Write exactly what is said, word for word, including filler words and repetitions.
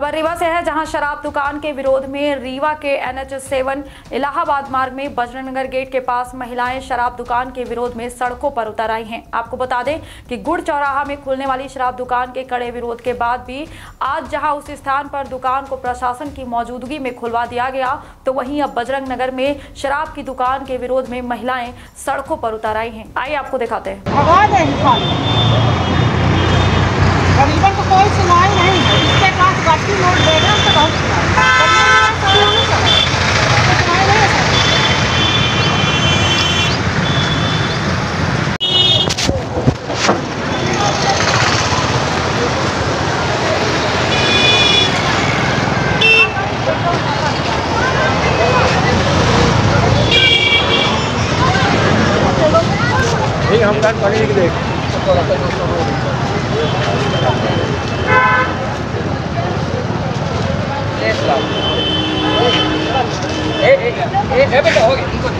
खबर रीवा से है, जहां शराब दुकान के विरोध में रीवा के एन एच सेवन इलाहाबाद मार्ग में बजरंगनगर गेट के पास महिलाएं शराब दुकान के विरोध में सड़कों पर उतर आई हैं। आपको बता दें कि गुड़ चौराहा में खुलने वाली शराब दुकान के कड़े विरोध के बाद भी आज जहां उस स्थान पर दुकान को प्रशासन की मौजूदगी में खुलवा दिया गया, तो वहीं अब बजरंगनगर में शराब की दुकान के विरोध में महिलाएं सड़कों पर उतर आई हैं। आइए आपको दिखाते हैं। गरीबन को कोई सुनाई नहीं, इसके पास बाकी नोट देगा तो बहुत ठीक हम गाड़ी पकड़ के देख ए ए ए बेटा हो गया।